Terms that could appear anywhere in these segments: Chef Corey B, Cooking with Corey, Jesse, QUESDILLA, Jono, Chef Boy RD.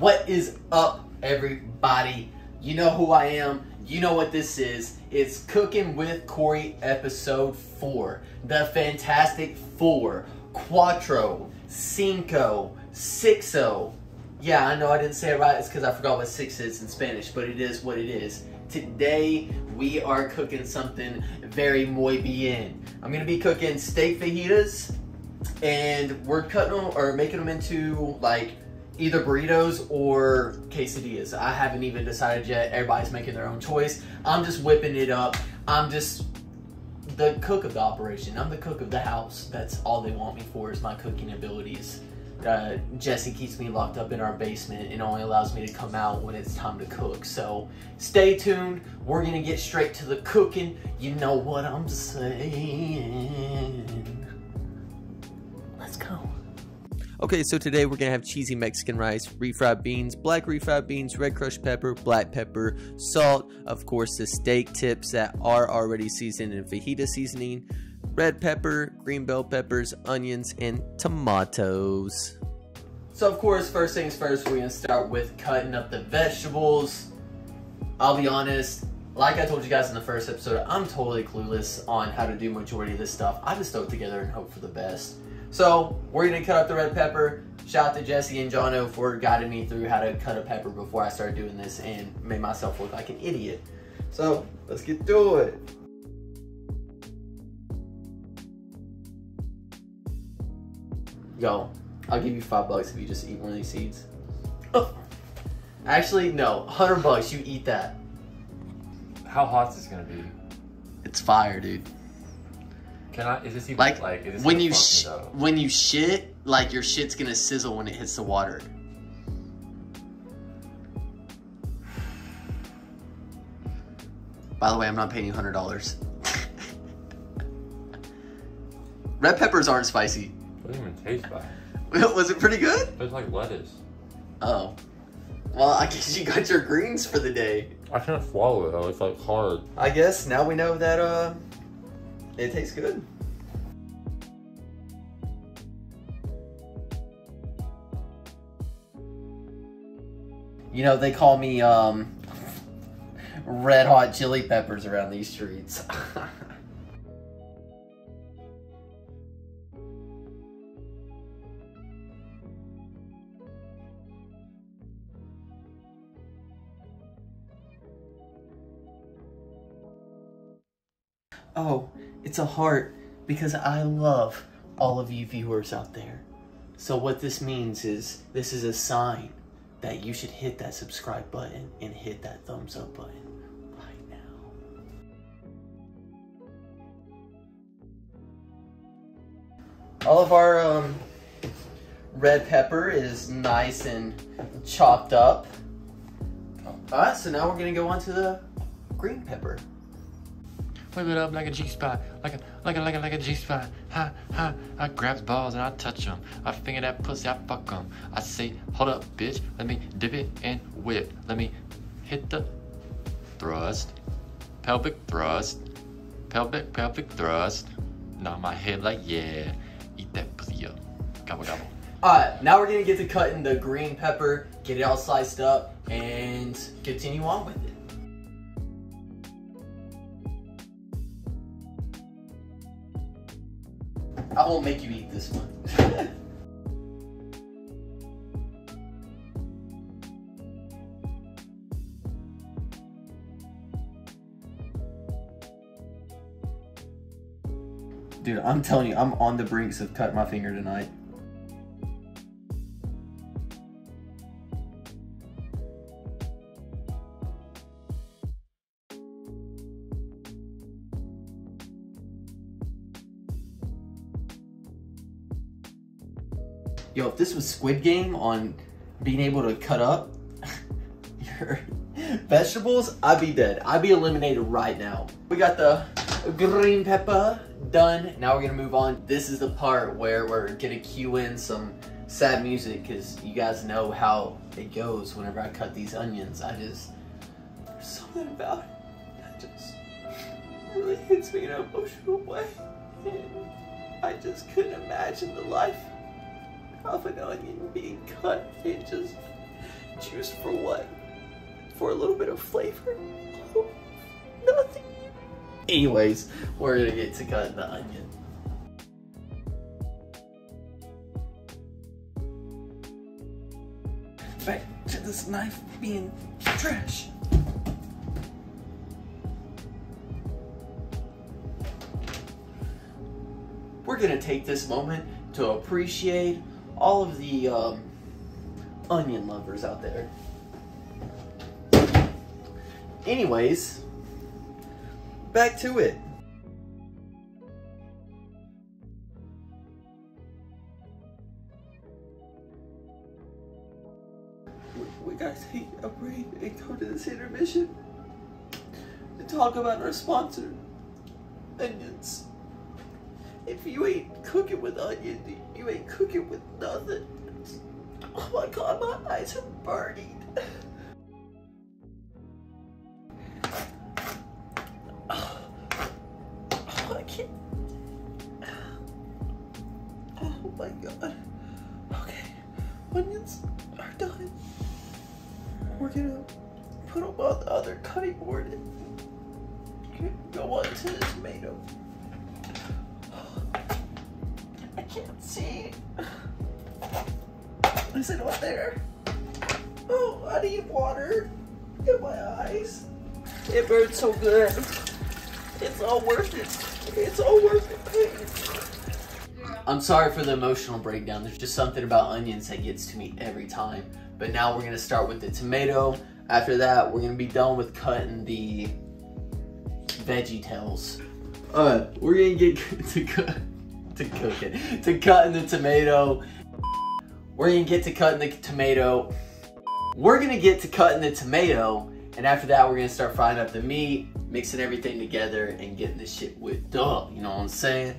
What is up, everybody? You know who I am. You know what this is. It's Cooking with Corey episode 4. The Fantastic Four. Cuatro. Cinco. Sixo. Yeah, I know I didn't say it right. It's because I forgot what six is in Spanish, but it is what it is. Today, we are cooking something very muy bien. I'm going to be cooking steak fajitas, and we're cutting them or making them into like either burritos or quesadillas. I haven't even decided yet. Everybody's making their own choice. I'm just whipping it up. I'm just the cook of the operation. I'm the cook of the house. That's all they want me for, is my cooking abilities. Jesse keeps me locked up in our basement and only allows me to come out when it's time to cook. So stay tuned. We're gonna get straight to the cooking. You know what I'm saying. Let's go. Okay, so today we're gonna have cheesy Mexican rice, refried beans, black refried beans, red crushed pepper, black pepper, salt, of course the steak tips that are already seasoned in fajita seasoning, red pepper, green bell peppers, onions, and tomatoes. So of course, first things first, we're gonna start with cutting up the vegetables. I'll be honest, like I told you guys in the first episode, I'm totally clueless on how to do majority of this stuff. I just throw it together and hope for the best. So we're gonna cut up the red pepper. Shout out to Jesse and Jono for guiding me through how to cut a pepper before I started doing this and made myself look like an idiot. So let's get to it. Yo, I'll give you $5 if you just eat one of these seeds. Oh. Actually, no, $100, you eat that. How hot is this gonna be? It's fire, dude. Is this even like is this when you shit, like your shit's gonna sizzle when it hits the water. By the way, I'm not paying you $100. Red peppers aren't spicy. It doesn't even taste bad. Was it pretty good? It was like lettuce. Oh. Well, I guess you got your greens for the day. I can't swallow it though, it's like hard. I guess now we know that it tastes good. You know, they call me red hot chili peppers around these streets. Oh, it's a heart because I love all of you viewers out there. So what this means is this is a sign that you should hit that subscribe button and hit that thumbs up button right now. All of our red pepper is nice and chopped up. All right, so now we're gonna go on to the green pepper. Whip it up like a G-spot, like a G-spot, ha, ha. I grabs balls and I touch them, I finger that pussy, I fuck them. I say, hold up, bitch, let me dip it and whip, let me hit the thrust, pelvic thrust, pelvic thrust, nod my head like, yeah, eat that pussy up, gobble, gobble. All right, now we're gonna get to cutting the green pepper, get it all sliced up, and continue on with it. I won't make you eat this one. Dude, I'm telling you, I'm on the brinks of cutting my finger tonight. Yo, if this was Squid Game on being able to cut up your vegetables, I'd be dead. I'd be eliminated right now. We got the green pepper done. Now we're gonna move on. This is the part where we're gonna cue in some sad music because you guys know how it goes whenever I cut these onions. There's something about it that just really hits me in an emotional way. And I just couldn't imagine the life of an onion being cut. It just Juice for what? For a little bit of flavor? Oh, nothing. Anyways, we're gonna get to cutting the onion. Back to this knife being trash. We're gonna take this moment to appreciate all of the onion lovers out there. Anyways, back to it. We gotta take a break and go to this intermission and talk about our sponsor, onions. If you ain't cooking with onions, you ain't cooking with nothing. Oh my god, my eyes are burning. Oh, I can't. Oh my god. Okay, onions are done. We're gonna put them on the other cutting board and go on to the tomato. I can't see. Is it on there? Oh, I need water in my eyes. It burns so good. It's all worth it. It's all worth it. I'm sorry for the emotional breakdown. There's just something about onions that gets to me every time. But now we're gonna start with the tomato. After that, we're gonna be done with cutting the veggie tails. We're gonna get to cutting the tomato. We're gonna get to cutting the tomato. We're gonna get to cutting the tomato, and after that, we're gonna start frying up the meat, mixing everything together, and getting this shit whipped up. You know what I'm saying?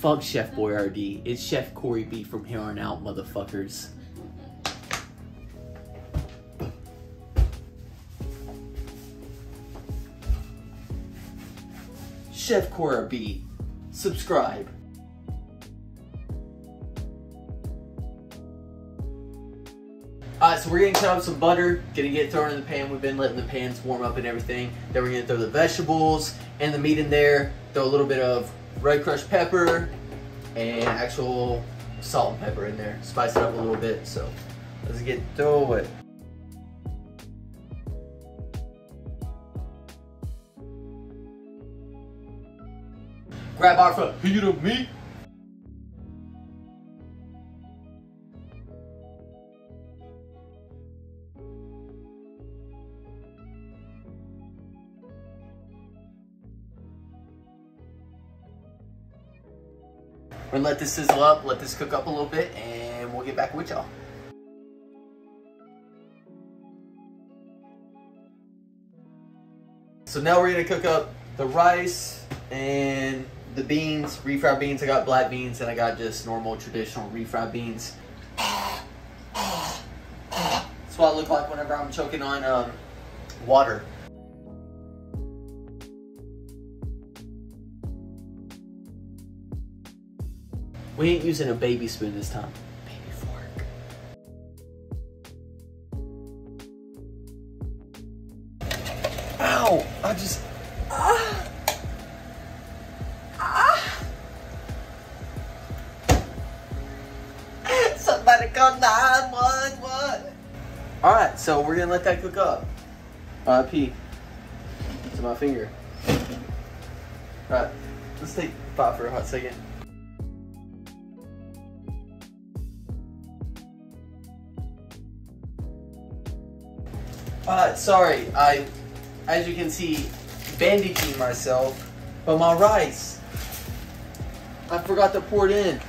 Fuck Chef Boy RD. It's Chef Corey B from here on out, motherfuckers. Chef Corey B. Subscribe. Alright, so we're gonna cut up some butter, gonna get it thrown in the pan. We've been letting the pans warm up and everything. Then we're gonna throw the vegetables and the meat in there, throw a little bit of red crushed pepper and actual salt and pepper in there. Spice it up a little bit, so let's get through it. Grab our front heat of meat. We're gonna let this sizzle up, let this cook up a little bit, and we'll get back with y'all. So now we're gonna cook up the rice and the beans, refried beans. I got black beans and I got just normal traditional refried beans. That's what I look like whenever I'm choking on water. We ain't using a baby spoon this time. Baby fork. Ow! I just... Somebody call 911! Alright, so we're gonna let that cook up. RIP. To my finger. Alright, let's take a thought for a hot second. Sorry, I, as you can see, bandaging myself, but my rice, I forgot to pour it in.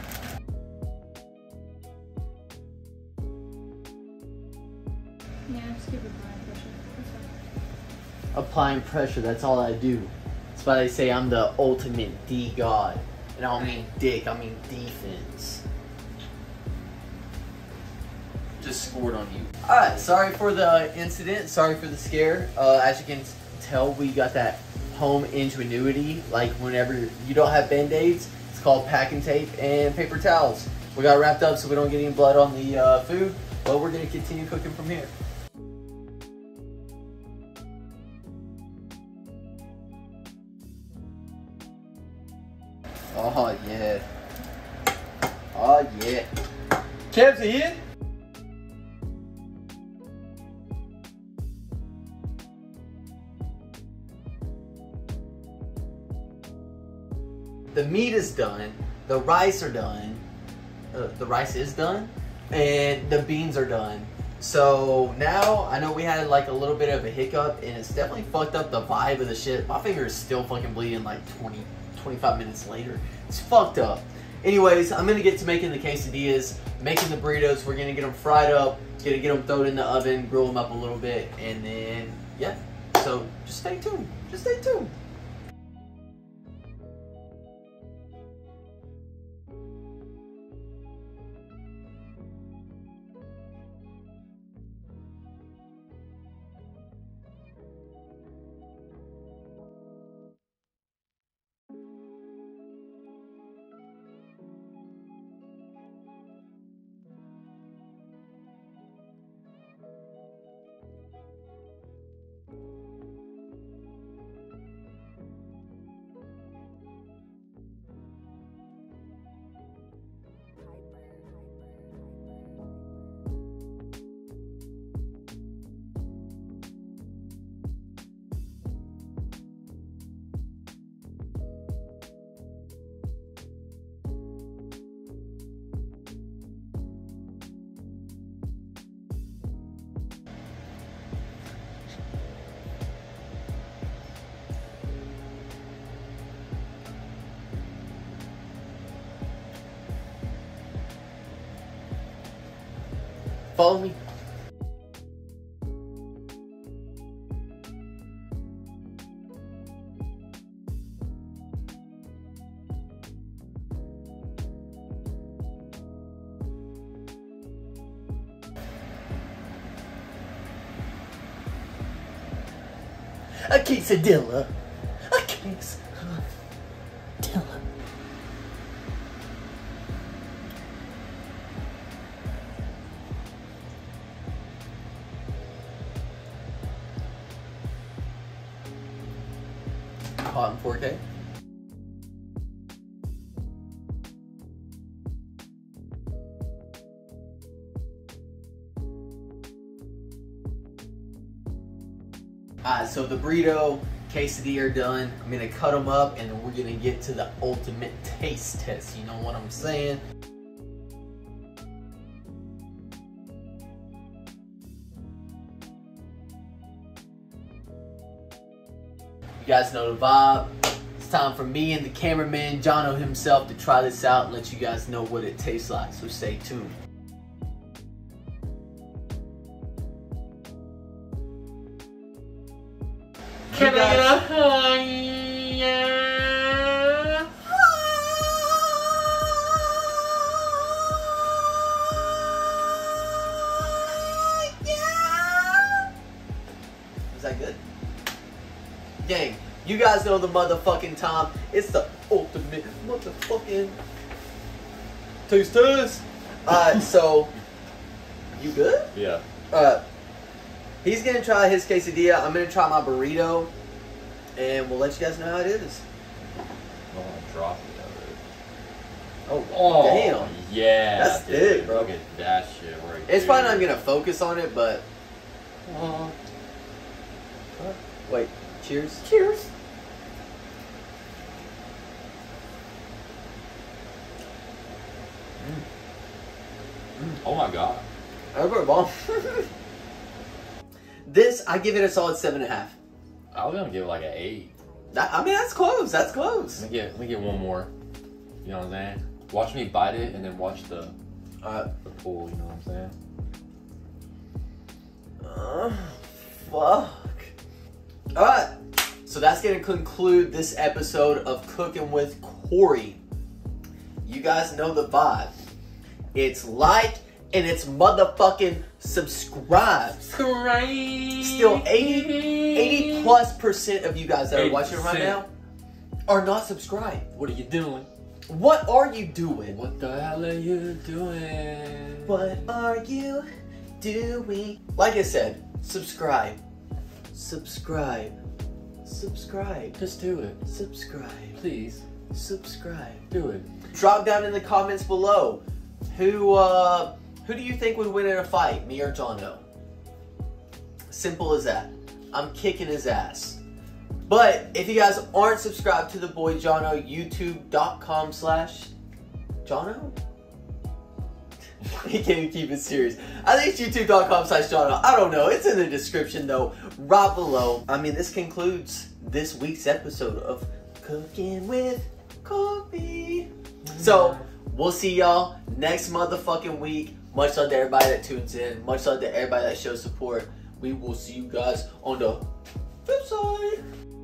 Yeah, just give it a pressure. That's fine. applying pressure. That's all I do. That's why they say I'm the ultimate D god. And I don't mean dick, I mean defense. Just scored on you. Alright, sorry for the incident. Sorry for the scare. As you can tell, we got that home ingenuity. Like, whenever you don't have band-aids, it's called packing tape and paper towels. We got wrapped up so we don't get any blood on the food, but we're going to continue cooking from here. Oh yeah. Oh yeah. Kev's in. The meat is done, the rice are done, and the beans are done. So now, I know we had like a little bit of a hiccup and it's definitely fucked up the vibe of the shit. My finger is still fucking bleeding like 20-25 minutes later. It's fucked up. Anyways, I'm gonna get to making the quesadillas, making the burritos. We're gonna get them fried up, gonna get them thrown in the oven, grill them up a little bit, and then, yeah. So just stay tuned, just stay tuned. Follow me. A quesadilla. A quesadilla. Hot in 4K. Alright, so the burrito, quesadilla are done. I'm gonna cut them up and then we're gonna get to the ultimate taste test. You know what I'm saying? You guys know the vibe. It's time for me and the cameraman, Jono himself, to try this out and let you guys know what it tastes like, so stay tuned. Can I get a hi-ya? Is that good? Gang, you guys know the motherfucking time. It's the ultimate motherfucking taste test. So you good? Yeah. He's gonna try his quesadilla. I'm gonna try my burrito, and we'll let you guys know how it is. Oh, I'm dropping it. Oh, damn. Yeah. That's thick, bro. Look at that shit right there. It's probably not gonna focus on it, but. Wait. Cheers. Cheers. Mm. Mm. Oh my god. I got a bomb. This, I give it a solid 7.5. I was gonna give it like an 8. I mean, that's close. That's close. Let me get one more. You know what I'm saying? Watch me bite it and then watch the pull. You know what I'm saying? Fuck. All right. So that's going to conclude this episode of Cooking with Corey. You guys know the vibe. It's like and it's motherfucking subscribe. Still 80+% of you guys that are watching right now are not subscribed. What are you doing? What are you doing? What the hell are you doing? What are you doing? Like I said, subscribe. Subscribe. Subscribe. Just do it. Subscribe. Please. Subscribe. Do it. Drop down in the comments below. Who do you think would win in a fight, me or Jono? Simple as that. I'm kicking his ass. But if you guys aren't subscribed to the boy Jono, youtube.com/Jono? He can't even keep it serious. I think it's youtube.com/Jono. I don't know. It's in the description though, right below. I mean, this concludes this week's episode of Cooking with Corey. So we'll see y'all next motherfucking week. Much love to everybody that tunes in. Much love to everybody that shows support. We will see you guys on the flip side.